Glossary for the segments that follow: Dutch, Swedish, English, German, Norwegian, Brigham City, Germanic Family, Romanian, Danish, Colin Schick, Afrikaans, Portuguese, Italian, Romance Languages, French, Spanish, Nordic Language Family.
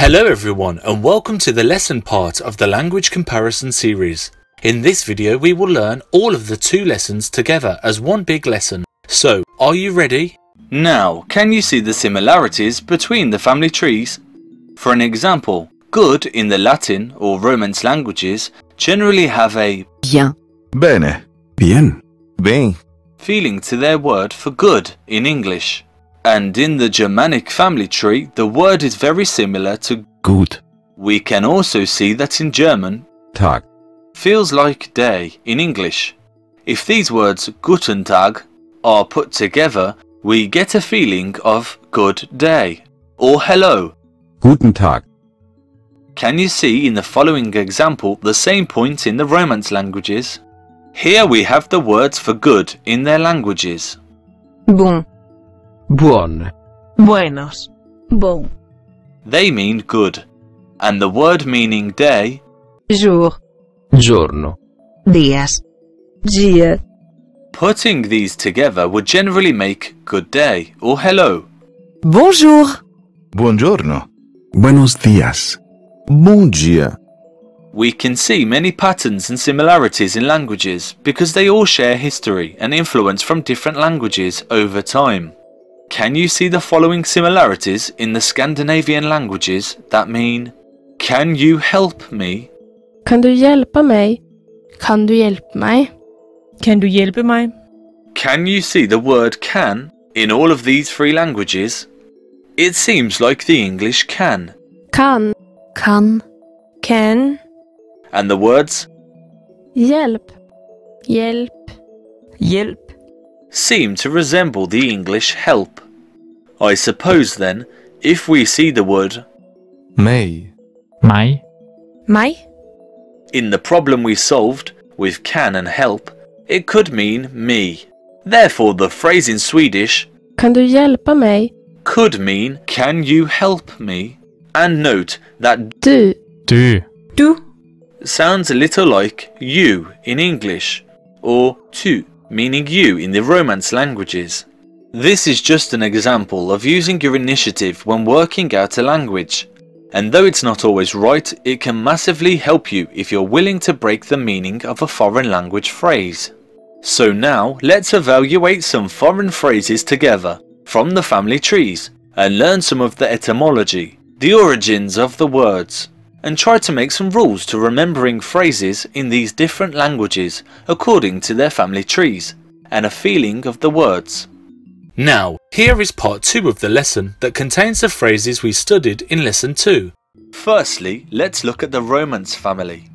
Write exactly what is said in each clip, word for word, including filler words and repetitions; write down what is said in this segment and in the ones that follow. Hello everyone and welcome to the lesson part of the language comparison series. In this video we will learn all of the two lessons together as one big lesson. So, are you ready? Now, can you see the similarities between the family trees? For an example, good in the Latin or Romance languages generally have a bien, bene, bien, bien feeling to their word for good in English. And in the Germanic family tree, the word is very similar to gut. We can also see that in German, Tag feels like day in English. If these words Guten Tag are put together, we get a feeling of good day or hello. Guten Tag. Can you see in the following example the same point in the Romance languages? Here we have the words for good in their languages. Bon. Buon. Buenos. Bon. They mean good. And the word meaning day, jour. Giorno. Dias. Dia. Putting these together would generally make good day or hello. Bonjour. Buongiorno. Buenos dias. Bon dia. We can see many patterns and similarities in languages because they all share history and influence from different languages over time. Can you see the following similarities in the Scandinavian languages that mean Can you help me? Kan du hjälpa mig? Kan du hjälpa mig? Kan du hjälpa mig? Can you see the word can in all of these three languages? It seems like the English can. Kan. Kan. Can. And the words hjälp. Hjälp. Hjälp. Seem to resemble the English help. I suppose then, if we see the word may, may, may in the problem we solved with can and help, it could mean me. Therefore the phrase in Swedish Kan du hjälpa mig? Could mean can you help me? And note that du, du, du sounds a little like you in English or tu, meaning you in the Romance languages. This is just an example of using your initiative when working out a language, and though it's not always right, it can massively help you if you're willing to break the meaning of a foreign language phrase. So now, let's evaluate some foreign phrases together, from the family trees, and learn some of the etymology, the origins of the words, and try to make some rules to remembering phrases in these different languages according to their family trees and a feeling of the words. Now, here is part two of the lesson that contains the phrases we studied in lesson two. Firstly, let's look at the Romance family.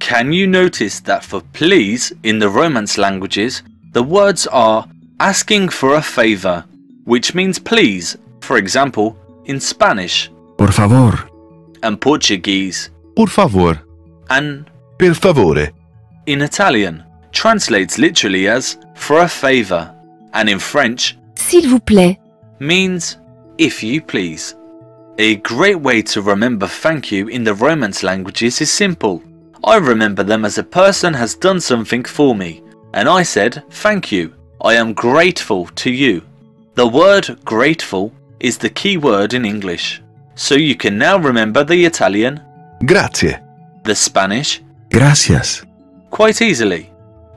Can you notice that for please in the Romance languages, the words are asking for a favor, which means please, for example, in Spanish, por favor, and Portuguese, por favor, and per favore in Italian, translates literally as for a favor, and in French, s'il vous plaît, means if you please. A great way to remember thank you in the Romance languages is simple. I remember them as a person has done something for me, and I said thank you, I am grateful to you. The word grateful is the key word in English. So you can now remember the Italian grazie, the Spanish gracias quite easily.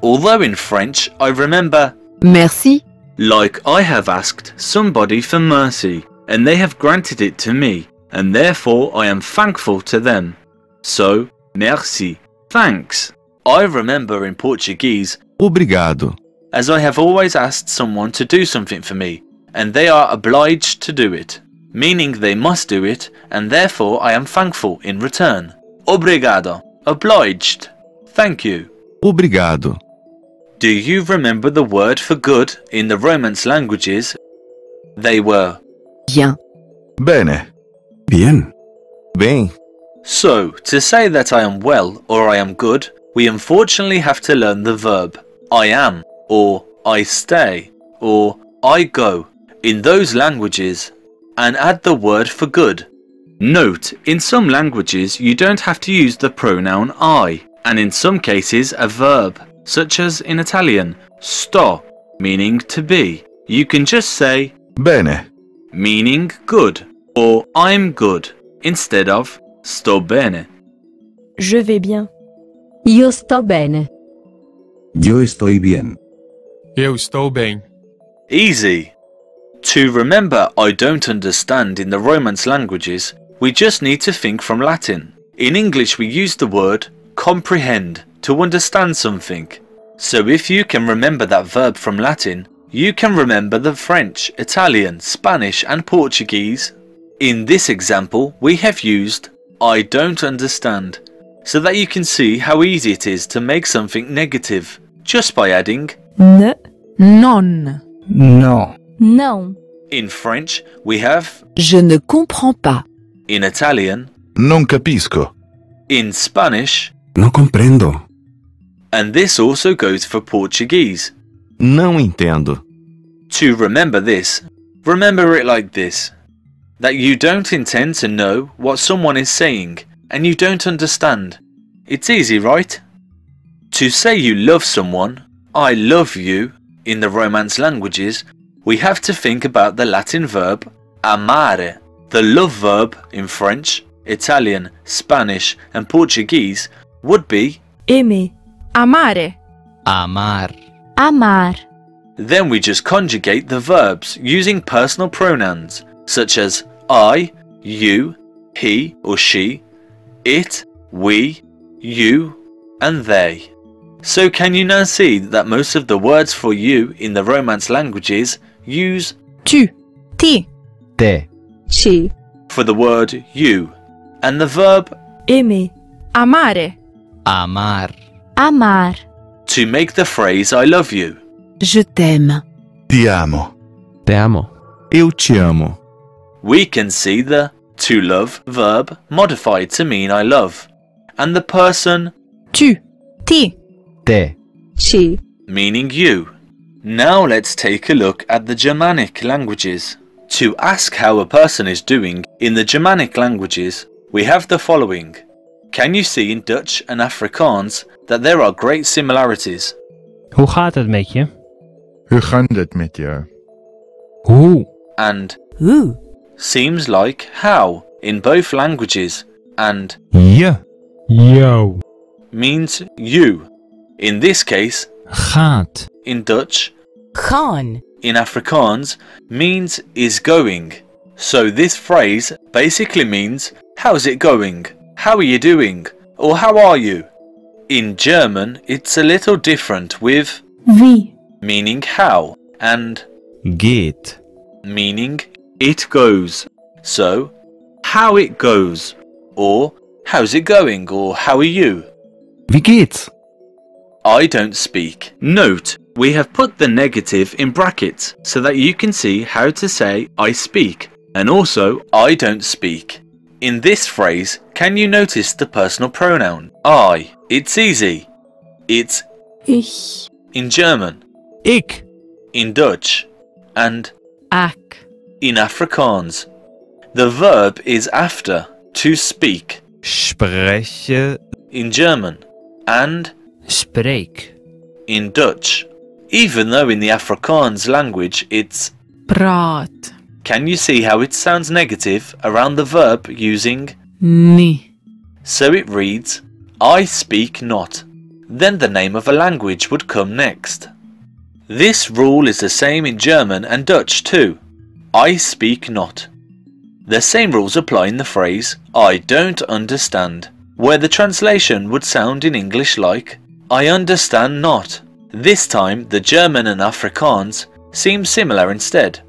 Although in French I remember merci, like I have asked somebody for mercy and they have granted it to me, and therefore I am thankful to them. So merci, thanks. I remember in Portuguese obrigado, as I have always asked someone to do something for me and they are obliged to do it, meaning they must do it, and therefore I am thankful in return. Obrigado, obliged, thank you. Obrigado. Do you remember the word for good in the Romance languages? They were bien, bene, bien, bien. So, to say that I am well or I am good, we unfortunately have to learn the verb I am, or I stay, or I go in those languages, and add the word for good. Note, in some languages you don't have to use the pronoun I, and in some cases a verb, such as in Italian, sto, meaning to be. You can just say bene, meaning good, or I'm good instead of sto bene. Je vais bien. Io sto bene. Yo estoy bien. Eu estou bem. Easy. To remember I don't understand in the Romance languages, we just need to think from Latin. In English we use the word comprehend to understand something. So if you can remember that verb from Latin, you can remember the French, Italian, Spanish and Portuguese. In this example we have used I don't understand, so that you can see how easy it is to make something negative just by adding ne, non, no, non. In French we have je ne comprends pas. In Italian non capisco. In Spanish no comprendo. And this also goes for Portuguese. Não entendo. To remember this, remember it like this. That you don't intend to know what someone is saying and you don't understand. It's easy, right? To say you love someone, I love you, in the Romance languages, we have to think about the Latin verb amare. The love verb in French, Italian, Spanish and Portuguese would be aimer, amare. Amar. Amar. Then we just conjugate the verbs using personal pronouns such as I, you, he or she, it, we, you and they. So can you now see that most of the words for you in the Romance languages use tu, ti, te, she for the word you and the verb aimer, amare. Amar. Amar. To make the phrase I love you. Je t'aime. Ti amo. Te amo. Eu te amo. We can see the to love verb modified to mean I love. And the person tu, ti, te, she meaning you. Now let's take a look at the Germanic languages. To ask how a person is doing in the Germanic languages, we have the following. Can you see in Dutch and Afrikaans that there are great similarities? Hoe gaat het met je? Hoe gaat het met je? Hoe and hoe seems like how in both languages, and je, yo means you. In this case, gaat in Dutch, gaan in Afrikaans means is going. So this phrase basically means how's it going? How are you doing? Or how are you? In German, it's a little different with wie meaning how and geht meaning it goes. So, how it goes or how's it going or how are you? Wie geht's? I don't speak. Note, we have put the negative in brackets so that you can see how to say I speak and also I don't speak. In this phrase, can you notice the personal pronoun I? It's easy. It's ich in German, ik in Dutch, and ak in Afrikaans. The verb is after, to speak. Spreche in German and spreek in Dutch. Even though in the Afrikaans language it's praat. Can you see how it sounds negative around the verb using ni? So it reads, I speak not. Then the name of a language would come next. This rule is the same in German and Dutch too. I speak not. The same rules apply in the phrase, I don't understand, where the translation would sound in English like, I understand not. This time the German and Afrikaans seem similar instead,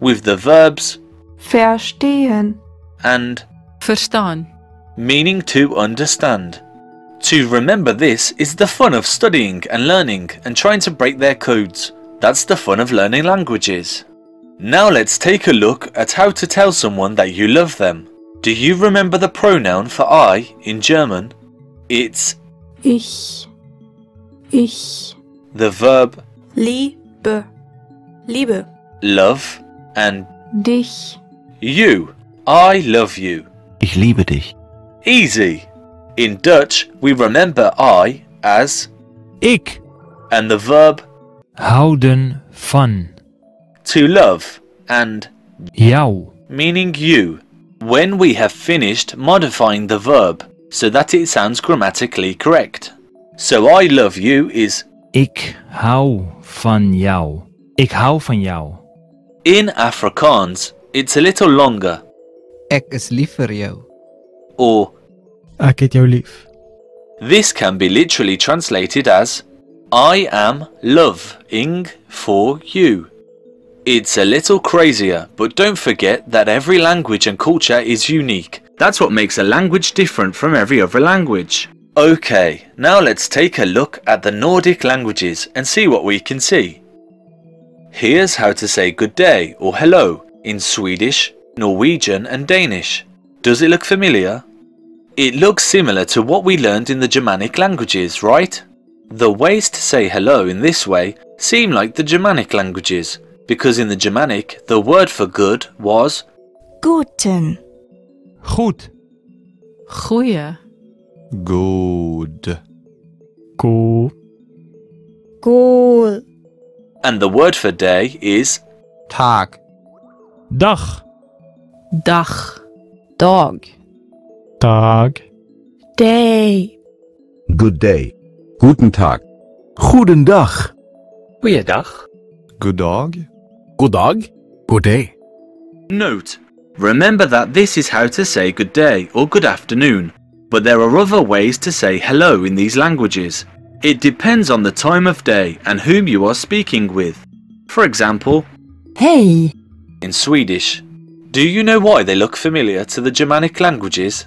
with the verbs verstehen and verstaan, meaning to understand. To remember this is the fun of studying and learning and trying to break their codes. That's the fun of learning languages. Now let's take a look at how to tell someone that you love them. Do you remember the pronoun for I in German? It's ich. Ich. The verb liebe. Liebe. Love. And dich. You. I love you. Ich liebe dich. Easy. In Dutch, we remember I as ik and the verb houden van, to love, and jou meaning you. when we have finished modifying the verb so that it sounds grammatically correct. So I love you is Ik hou van jou. Ik hou van jou. In Afrikaans, it's a little longer. Ek is lief vir jou. Or Ek het jou lief. This can be literally translated as I am loving for you. It's a little crazier, but don't forget that every language and culture is unique. That's what makes a language different from every other language. Okay, now let's take a look at the Nordic languages and see what we can see. Here's how to say good day or hello in Swedish, Norwegian and Danish. Does it look familiar? It looks similar to what we learned in the Germanic languages, right? The ways to say hello in this way seem like the Germanic languages, because in the Germanic, the word for good was Guten. Goed. Goeie. Good. Cool. Cool. And the word for day is Tag. Dag. Dag. Dog. Tag. Day. Good day. Guten Tag. Guten Dag. Goeiedag. Good dog. Good dog. Good day. Note, remember that this is how to say good day or good afternoon, but there are other ways to say hello in these languages. It depends on the time of day and whom you are speaking with. For example, Hey in Swedish. Do you know why they look familiar to the Germanic languages?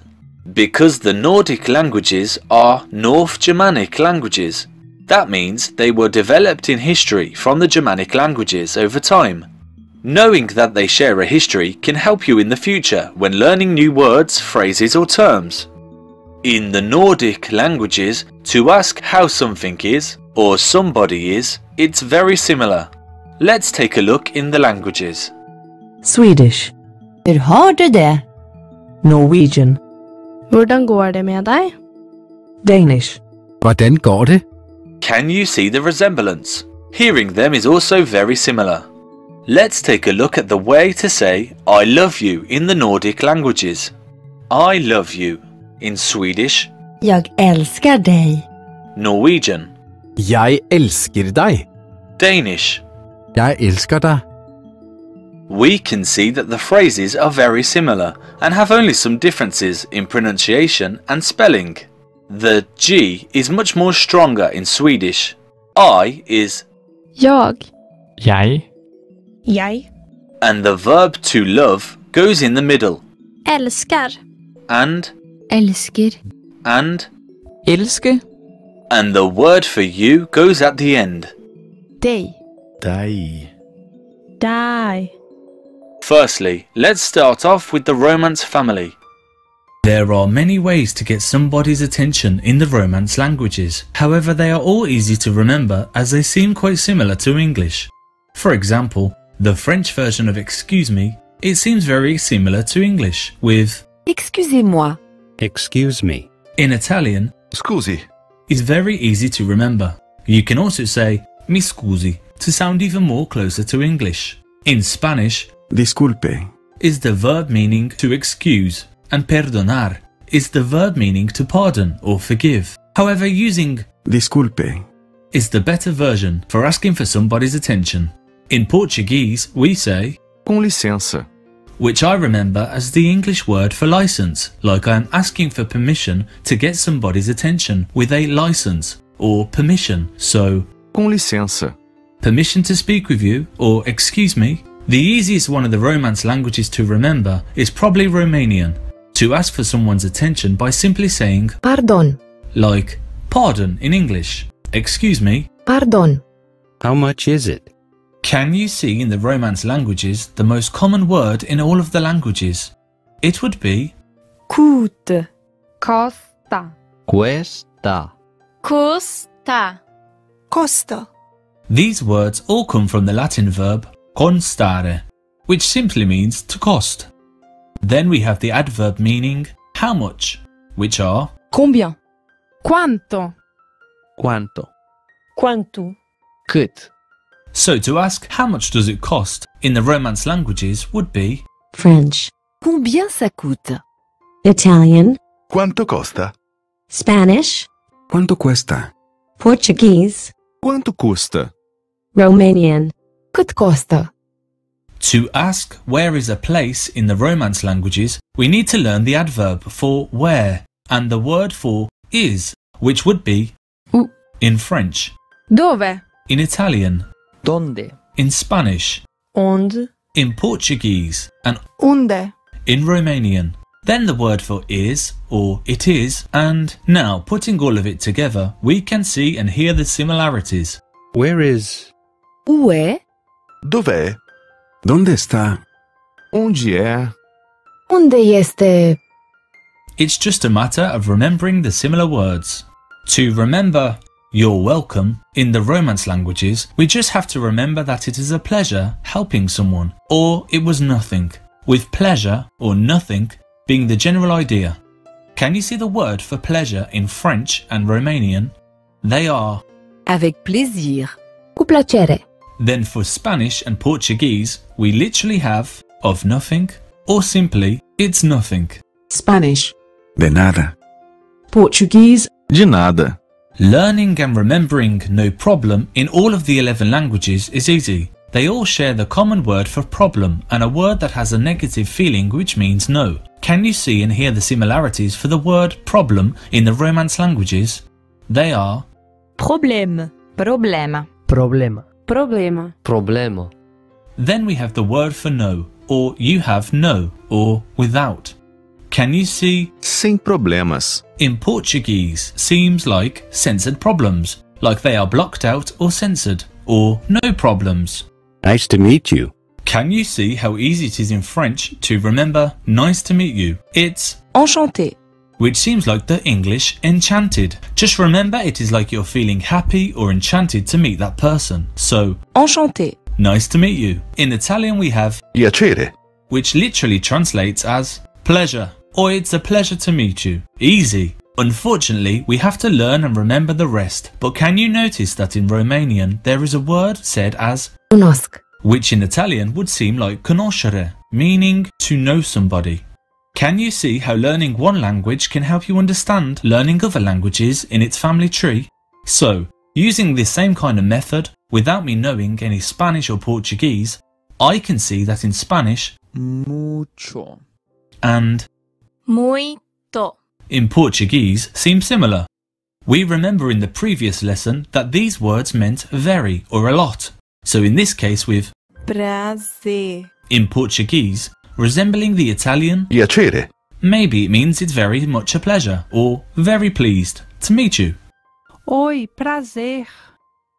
Because the Nordic languages are North Germanic languages. That means they were developed in history from the Germanic languages over time. Knowing that they share a history can help you in the future when learning new words, phrases or terms. In the Nordic languages, to ask how something is, or somebody is, it's very similar. Let's take a look in the languages. Swedish. Hur har du det? Norwegian. Hvordan går det med deg? Danish. Hvordan går det? Can you see the resemblance? Hearing them is also very similar. Let's take a look at the way to say I love you in the Nordic languages. I love you. In Swedish, Jag älskar dig. Norwegian, Jag älskar dig. Danish, Jag älskar dig. We can see that the phrases are very similar and have only some differences in pronunciation and spelling. The G is much more stronger in Swedish. I is Jag. Jag. Jag. And the verb to love goes in the middle. Älskar. And Elsker. And Elske. And the word for you goes at the end. Day. Day. Die. Firstly, let's start off with the Romance family. There are many ways to get somebody's attention in the Romance languages. However, they are all easy to remember as they seem quite similar to English. For example, the French version of excuse me, it seems very similar to English with Excusez-moi. Excuse me. In Italian, scusi is very easy to remember. You can also say mi scusi to sound even more closer to English. In Spanish, disculpe is the verb meaning to excuse, and perdonar is the verb meaning to pardon or forgive. However, using disculpe is the better version for asking for somebody's attention. In Portuguese, we say com licença, which I remember as the English word for license, like I am asking for permission to get somebody's attention with a license or permission. So, com licença, permission to speak with you or excuse me. The easiest one of the Romance languages to remember is probably Romanian, to ask for someone's attention by simply saying pardon, like pardon in English. Excuse me. Pardon. How much is it? Can you see in the Romance languages the most common word in all of the languages? It would be Coûte. Costa. Cuesta. Costa. Costa. These words all come from the Latin verb constare, which simply means to cost. Then we have the adverb meaning how much, which are Combien. Quanto. Quanto. Quanto. Cât. So to ask how much does it cost in the Romance languages would be French. Combien ça coûte? Italian. Quanto costa? Spanish. Quanto cuesta? Portuguese. Quanto custa? Romanian. Cât costă? To ask where is a place in the Romance languages, we need to learn the adverb for where and the word for is, which would be U in French. Dove? In Italian. Donde? In Spanish. Onde? In Portuguese. And unde? In Romanian. Then the word for is, or it is, and now putting all of it together, we can see and hear the similarities. Where is? Ue? Dove? Donde está? Onde é? Unde este? It's just a matter of remembering the similar words. To remember you're welcome in the Romance languages, we just have to remember that it is a pleasure helping someone, or it was nothing, with pleasure or nothing being the general idea. Can you see the word for pleasure in French and Romanian? They are avec plaisir, cu plăcere. Then for Spanish and Portuguese, we literally have of nothing or simply it's nothing. Spanish. De nada. Portuguese. De nada. Learning and remembering no problem in all of the eleven languages is easy. They all share the common word for problem and a word that has a negative feeling which means no. Can you see and hear the similarities for the word problem in the Romance languages? They are problème, problème, problème, problème, problème. Then we have the word for no, or you have no, or without. Can you see sem problemas in Portuguese seems like censored problems, like they are blocked out or censored, or no problems. Nice to meet you. Can you see how easy it is in French to remember nice to meet you? It's enchanté, which seems like the English enchanted. Just remember it is like you're feeling happy or enchanted to meet that person. So enchanté, nice to meet you. In Italian we have piacere, which literally translates as pleasure, or it's a pleasure to meet you. Easy. Unfortunately, we have to learn and remember the rest, but can you notice that in Romanian there is a word said as cunosc, which in Italian would seem like conoscere, meaning to know somebody. Can you see how learning one language can help you understand learning other languages in its family tree? So, using this same kind of method, without me knowing any Spanish or Portuguese, I can see that in Spanish, mucho, and muito in Portuguese seem similar. We remember in the previous lesson that these words meant very or a lot. So in this case with prazer in Portuguese, resembling the Italian piacere, maybe it means it's very much a pleasure or very pleased to meet you. Oi, prazer.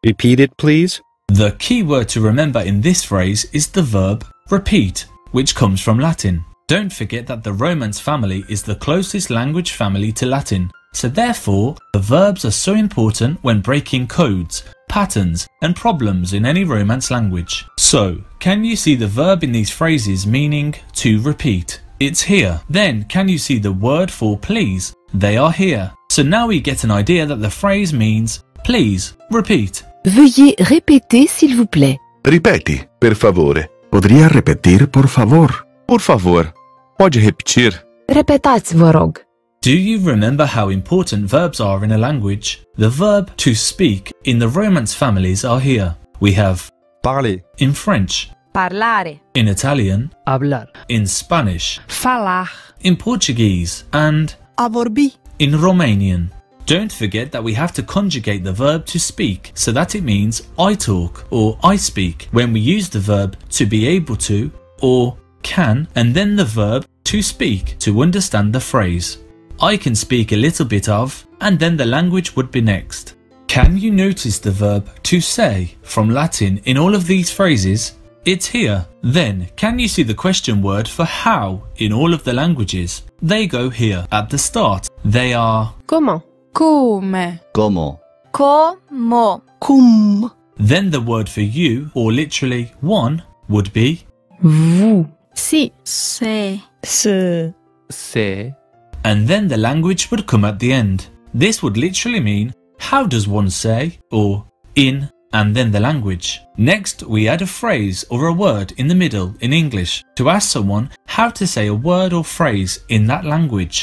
Repeat it please. The key word to remember in this phrase is the verb repeat, which comes from Latin. Don't forget that the Romance family is the closest language family to Latin, so therefore the verbs are so important when breaking codes, patterns and problems in any Romance language. So, can you see the verb in these phrases meaning to repeat? It's here. Then, can you see the word for please? They are here. So now we get an idea that the phrase means please, repeat. Veuillez répéter s'il vous plaît. Ripeti, per favore. Podría repetir, por favor. Por favor. Pode repetir? Repetați, vă rog. Do you remember how important verbs are in a language? The verb to speak in the Romance families are here. We have parler in French, parlare in Italian, hablar in Spanish, falar in Portuguese, and a vorbi in Romanian. Don't forget that we have to conjugate the verb to speak so that it means I talk or I speak when we use the verb to be able to or can, and then the verb to speak to understand the phrase. I can speak a little bit of, and then the language would be next. Can you notice the verb to say from Latin in all of these phrases? It's here. Then, can you see the question word for how in all of the languages? They go here at the start. They are como, come, como, como, cum. Then the word for you, or literally one, would be vous. Si, se, se, se. And then the language would come at the end. This would literally mean how does one say, or in and then the language. Next, we add a phrase or a word in the middle in English to ask someone how to say a word or phrase in that language.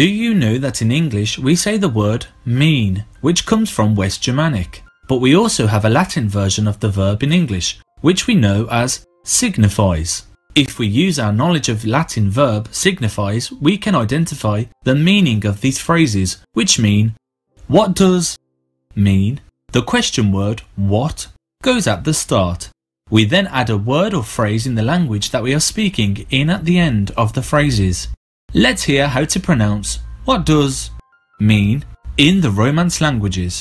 Do you know that in English we say the word mean, which comes from West Germanic? But we also have a Latin version of the verb in English, which we know as signifies. If we use our knowledge of Latin verb signifies, we can identify the meaning of these phrases, which mean what does mean. The question word what goes at the start. We then add a word or phrase in the language that we are speaking in at the end of the phrases. Let's hear how to pronounce what does mean in the Romance languages.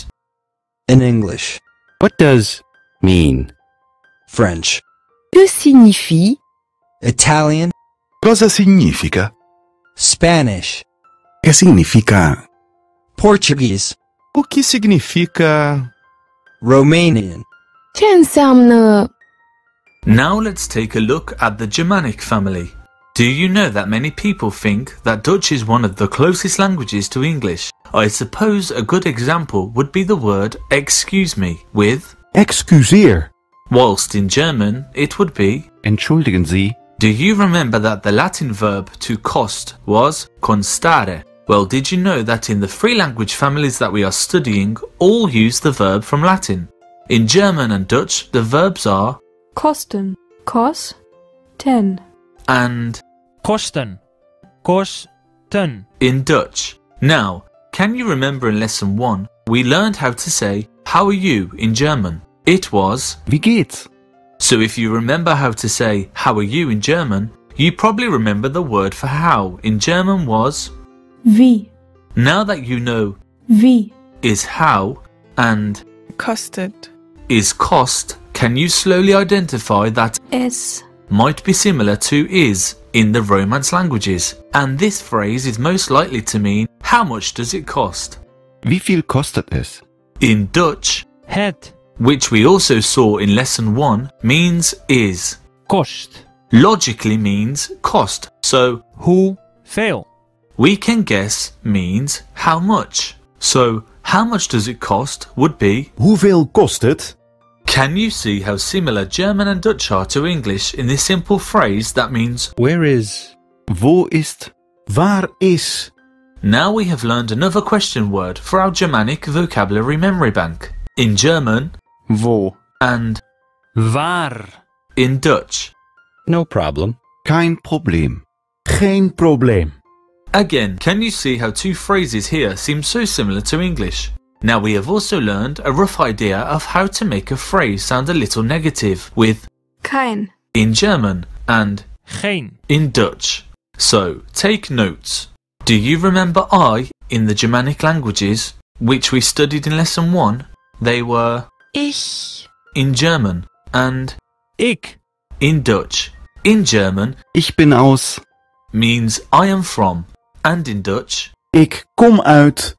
In English, what does mean? French, que signifie? Italian, cosa significa? Spanish, que significa? Portuguese, o que significa? Romanian, ce înseamnă? Now let's take a look at the Germanic family. Do you know that many people think that Dutch is one of the closest languages to English? I suppose a good example would be the word excuse me with excuseer, whilst in German it would be entschuldigen Sie. Do you remember that the Latin verb to cost was constare? Well, did you know that in the three language families that we are studying all use the verb from Latin? In German and Dutch the verbs are kosten, kos, ten, and kosten, kosten in Dutch. Now, can you remember in lesson one, we learned how to say, how are you in German? It was, wie geht's? So if you remember how to say, how are you in German, you probably remember the word for how in German was, wie. Now that you know, wie is how, and kostet is cost, can you slowly identify that es might be similar to is in the Romance languages, and this phrase is most likely to mean how much does it cost? Wie viel kostet es? In Dutch, het, which we also saw in lesson one, means is. Kost logically means cost, so hoe veel we can guess means how much. So how much does it cost would be hoeveel kost het? Can you see how similar German and Dutch are to English in this simple phrase that means where is, wo ist, waar is? Now we have learned another question word for our Germanic vocabulary memory bank. In German, wo and waar. In Dutch, no problem, kein Problem, geen probleem. Again, can you see how two phrases here seem so similar to English? Now we have also learned a rough idea of how to make a phrase sound a little negative with kein in German and geen in Dutch. So take notes. Do you remember I in the Germanic languages, which we studied in lesson one? They were ich in German and ich in Dutch. In German, ich bin aus means I am from, and in Dutch, ich kom uit.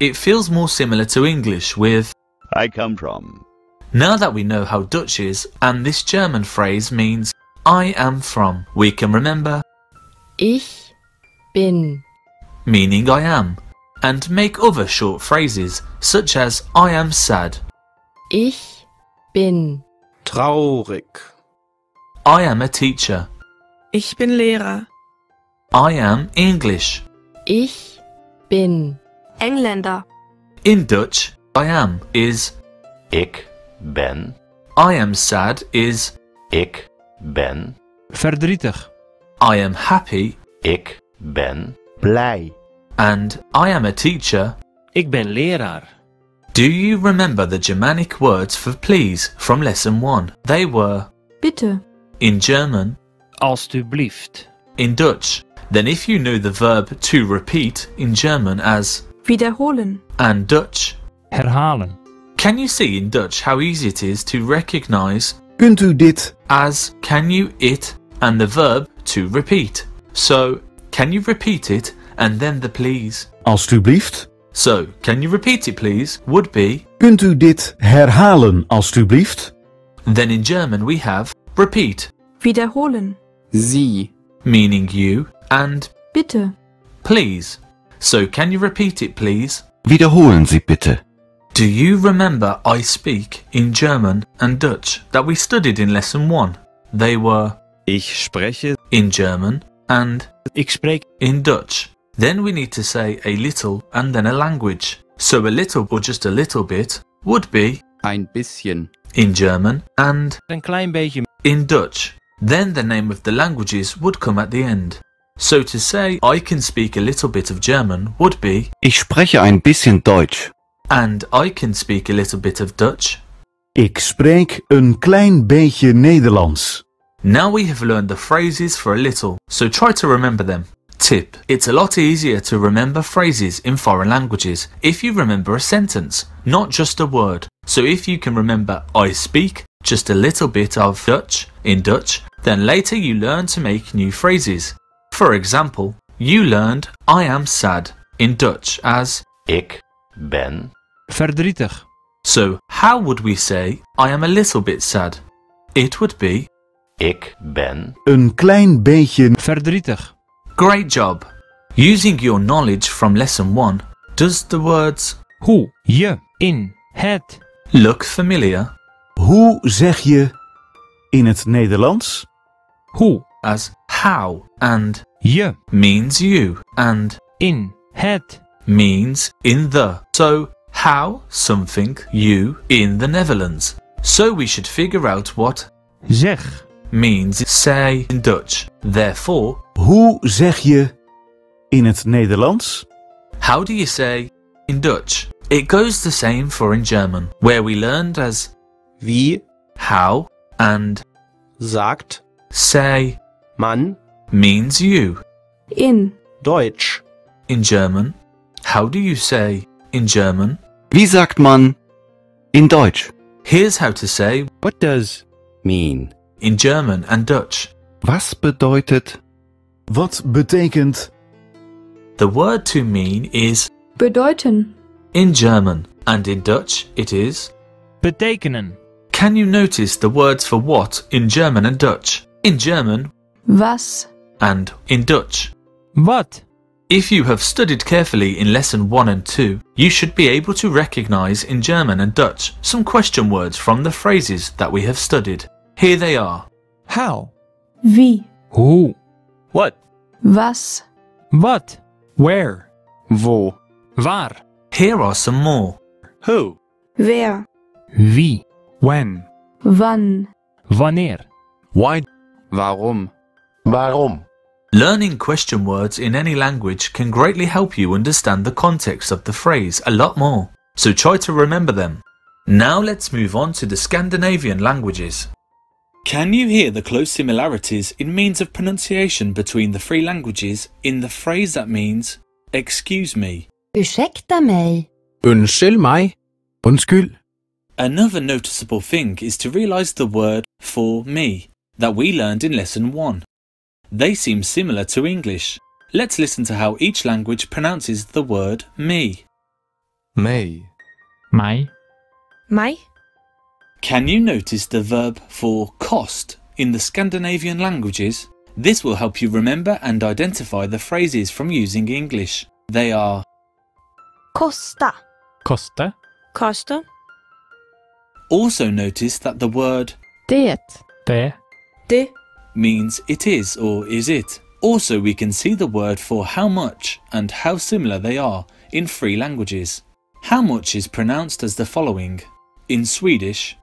It feels more similar to English with I come from. Now that we know how Dutch is and this German phrase means I am from, we can remember ich bin, meaning I am, and make other short phrases such as I am sad, ich bin traurig, I am a teacher, ich bin Lehrer, I am English, ich bin Engländer. In Dutch, I am is ik ben. I am sad is ik ben verdrietig. I am happy, ik ben blij. And I am a teacher, ik ben leraar. Do you remember the Germanic words for please from lesson one? They were bitte in German, alstublieft in Dutch. Then if you know the verb to repeat in German as wiederholen and Dutch herhalen, can you see in Dutch how easy it is to recognize kunt u dit as can you it and the verb to repeat? So can you repeat it and then the please alstublieft. So can you repeat it please would be kunt u dit herhalen alstublieft. Then in German we have repeat wiederholen Sie meaning you and bitte please. So can you repeat it please? Wiederholen Sie bitte. Do you remember I speak in German and Dutch that we studied in lesson one? They were Ich spreche in German and Ich spreche in Dutch. Then we need to say a little and then a language. So a little or just a little bit would be Ein bisschen in German and Ein klein bisschen in Dutch. Then the name of the languages would come at the end. So to say I can speak a little bit of German would be Ich spreche ein bisschen Deutsch. And I can speak a little bit of Dutch. Ik spreek een klein beetje Nederlands. Now we have learned the phrases for a little, so try to remember them. Tip: it's a lot easier to remember phrases in foreign languages if you remember a sentence, not just a word. So if you can remember I speak, just a little bit of Dutch in Dutch, then later you learn to make new phrases. For example, you learned I am sad in Dutch as Ik ben verdrietig. So how would we say I am a little bit sad? It would be Ik ben een klein beetje verdrietig. Great job! Using your knowledge from lesson one, does the words hoe je in het look familiar? Hoe zeg je in het Nederlands? Hoe as how and je means you and in het means in the. So how something you in the Netherlands. So we should figure out what zeg means say in Dutch. Therefore, hoe zeg je in het Nederlands? How do you say in Dutch? It goes the same for in German, where we learned as wie, how, and sagt, say, man means you. In Deutsch, in German, how do you say in German? Wie sagt man in Deutsch? Here's how to say what does mean in German and Dutch. Was bedeutet? Wat betekent? The word to mean is bedeuten in German, and in Dutch it is betekenen. Can you notice the words for what in German and Dutch? In German, was, and in Dutch, wat. If you have studied carefully in lesson one and two, you should be able to recognize in German and Dutch some question words from the phrases that we have studied. Here they are. How. Wie. Who. What. Was. What. Where. Wo. Waar. Here are some more. Who. Wer. Wie. When. Wann. Wanneer. Why. Warum. Warum. Learning question words in any language can greatly help you understand the context of the phrase a lot more, so try to remember them. Now let's move on to the Scandinavian languages. Can you hear the close similarities in means of pronunciation between the three languages in the phrase that means excuse me? Ursäkta mig. Undskyld mig. Undskyld. Another noticeable thing is to realize the word for me that we learned in lesson one. They seem similar to English. Let's listen to how each language pronounces the word me. May. May. May. Can you notice the verb for cost in the Scandinavian languages? This will help you remember and identify the phrases from using English. They are kosta. Kosta. Kosta. Also notice that the word det, det, det means it is or is it. Also we can see the word for how much and how similar they are in three languages. How much is pronounced as the following. In Swedish,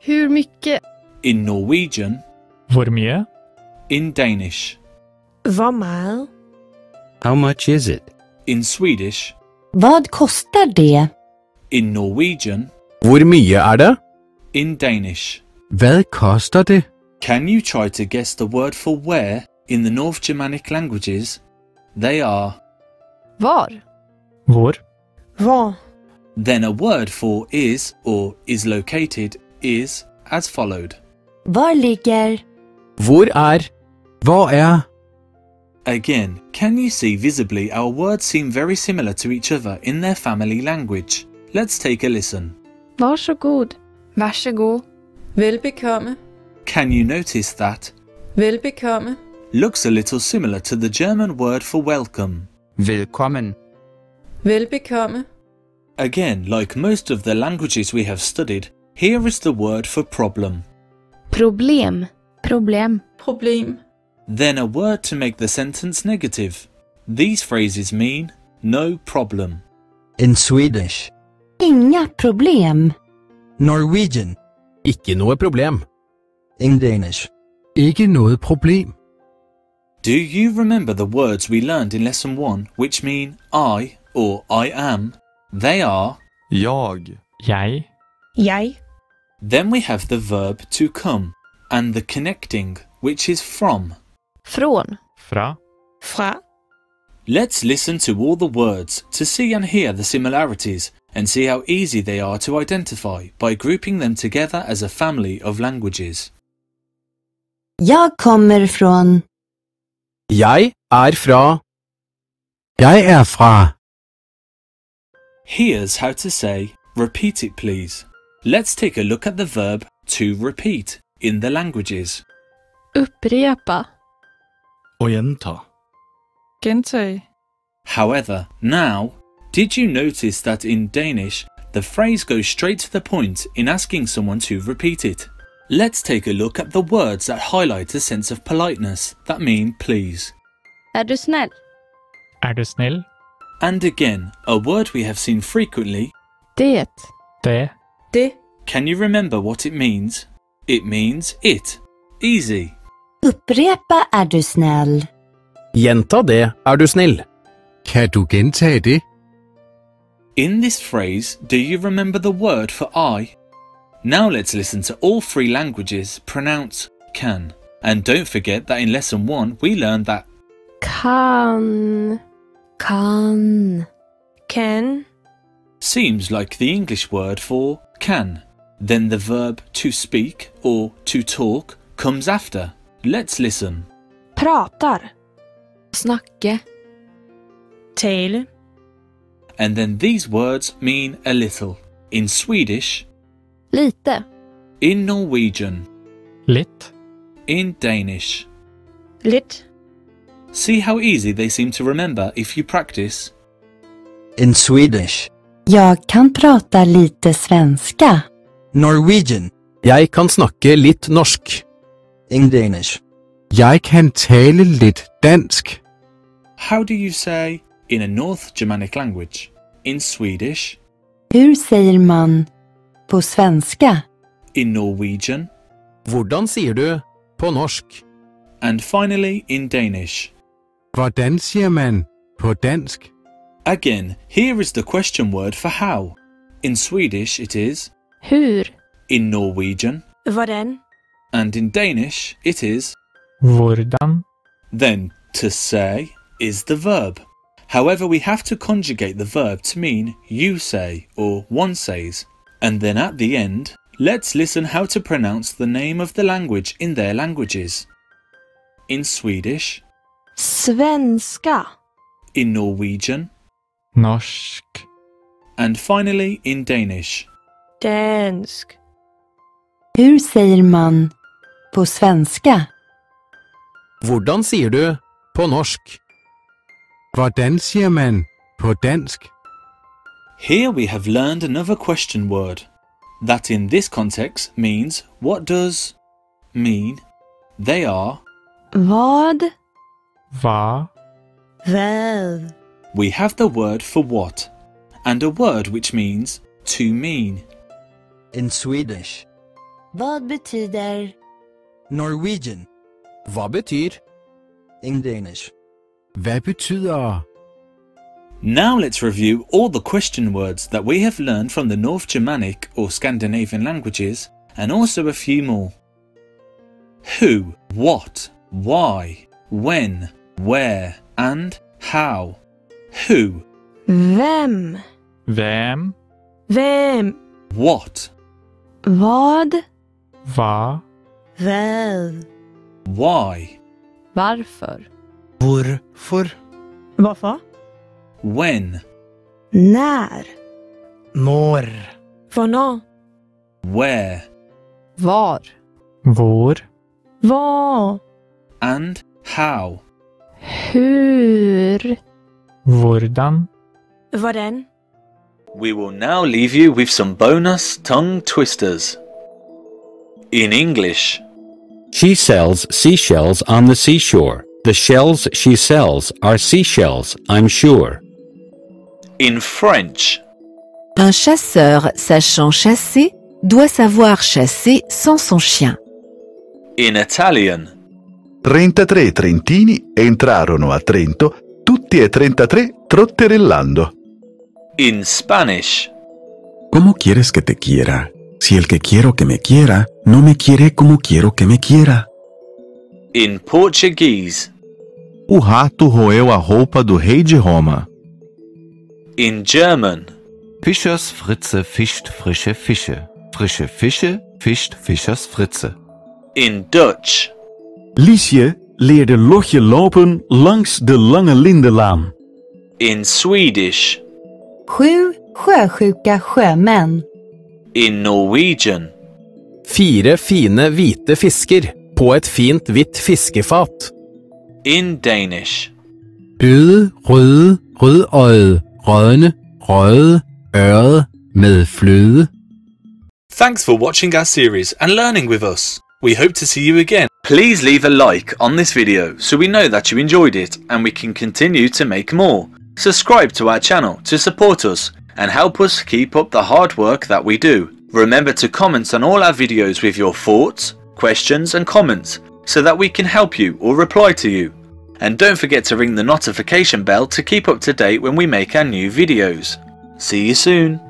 hur mycket. In Norwegian, hur mycket. In Danish, vad mycket. How much is it? In Swedish, vad kostar det. In Norwegian, hur mycket är det. In Danish, vad kostar det. Can you try to guess the word for where in the North Germanic languages? They are var. Var. Var. Then a word for is or is located is as followed. Var ligger. Var är. Var är. Again, can you see visibly our words seem very similar to each other in their family language? Let's take a listen. Varsågod. Varsågod. Välbekomme. Can you notice that Willkommen looks a little similar to the German word for welcome? Willkommen. Willkommen. Again, like most of the languages we have studied, here is the word for problem. Problem. Problem. Problem. Then a word to make the sentence negative. These phrases mean no problem. In Swedish. Inga problem. Norwegian. Ikke noe problem. In Danish. Ikke noget problem. Do you remember the words we learned in lesson one which mean I or I am? They are jag, jeg, jeg. Then we have the verb to come and the connecting which is from. Från, fra, fra. Let's listen to all the words to see and hear the similarities and see how easy they are to identify by grouping them together as a family of languages. Jag kommer från. Jeg er fra. Jeg er fra. Here's how to say, repeat it please. Let's take a look at the verb to repeat in the languages. Upprepa. Och genta. Gentag. However, now, did you notice that in Danish, the phrase goes straight to the point in asking someone to repeat it? Let's take a look at the words that highlight a sense of politeness that mean please. Er du snäll? Er du snäll? And again, a word we have seen frequently, det. Det. Det. Can you remember what it means? It means it. Easy. Upprepa er du snäll. Genta det, er du snäll. Kan du gentage det? In this phrase, do you remember the word for I? Now let's listen to all three languages pronounce can. And don't forget that in lesson one, we learned that can. Can. Can. Seems like the English word for can. Then the verb to speak or to talk comes after. Let's listen. Pratar. Snakke. Tale. And then these words mean a little. In Swedish, lite. In Norwegian, lit. In Danish, lit. See how easy they seem to remember if you practice. In Swedish, jag kan prata lite svenska. Norwegian, jag kan snakke lite norsk. In Danish, jag kan tale lite dansk. How do you say in a North Germanic language? In Swedish, hur säger man på svenska? In Norwegian, hvordan säger du på norsk? And finally in Danish, hvordan siger man på dansk? Again, here is the question word for how. In Swedish it is hur. In Norwegian, hvordan. And in Danish it is hvordan. Then to say is the verb. However, we have to conjugate the verb to mean you say or one says. And then at the end, let's listen how to pronounce the name of the language in their languages. In Swedish, svenska. In Norwegian, norsk. And finally in Danish, dansk. Hur säger man på svenska? Hvordan säger du på norsk? Hvordan siger man på dansk? Here we have learned another question word that in this context means what does mean. They are vad. Hva. Vad. We have the word for what and a word which means to mean. In Swedish, vad betyder. Norwegian, vad betyder. In Danish, hvad betyder. Now let's review all the question words that we have learned from the North Germanic or Scandinavian languages and also a few more. Who, what, why, when, where and how. Who. Vem. Vem. Vem. What. Vad. Va. Väl. Why. Varför. Hvorfor. Varför. When. När. Når. Varna. Where. Var. Vår. Var. And how. Hur. Hvordan. Hvordan. We will now leave you with some bonus tongue twisters. In English, she sells seashells on the seashore. The shells she sells are seashells, I'm sure. In French, un chasseur sachant chasser doit savoir chasser sans son chien. In Italian, trentatré trentini entrarono a Trento, tutti e trentatré trotterellando. In Spanish, ¿cómo quieres que te quiera? Si el que quiero que me quiera no me quiere como quiero que me quiera. In Portuguese, o rato roeu a roupa do rei de Roma. In German, Fischers Fritze fischt frische Fische. Frische Fische fischt Fischers Fritze. In Dutch, Liesje leerde Lotje lopen langs de lange lindenlaan. In Swedish, Sju sjösjuka sjömän. In Norwegian, Fyra fine vita fiskar på ett fint vitt fiskefat. In Danish, Røde, røde, rødøjede, rødne, røde, øre, med fløde. Thanks for watching our series and learning with us. We hope to see you again. Please leave a like on this video so we know that you enjoyed it and we can continue to make more. Subscribe to our channel to support us and help us keep up the hard work that we do. Remember to comment on all our videos with your thoughts, questions and comments so that we can help you or reply to you. And don't forget to ring the notification bell to keep up to date when we make our new videos. See you soon!